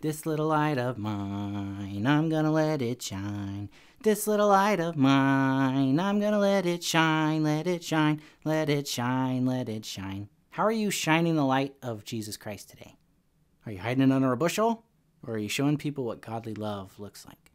This little light of mine, I'm gonna let it shine. This little light of mine, I'm gonna let it shine, let it shine, let it shine, let it shine. How are you shining the light of Jesus Christ today? Are you hiding it under a bushel? Or are you showing people what godly love looks like?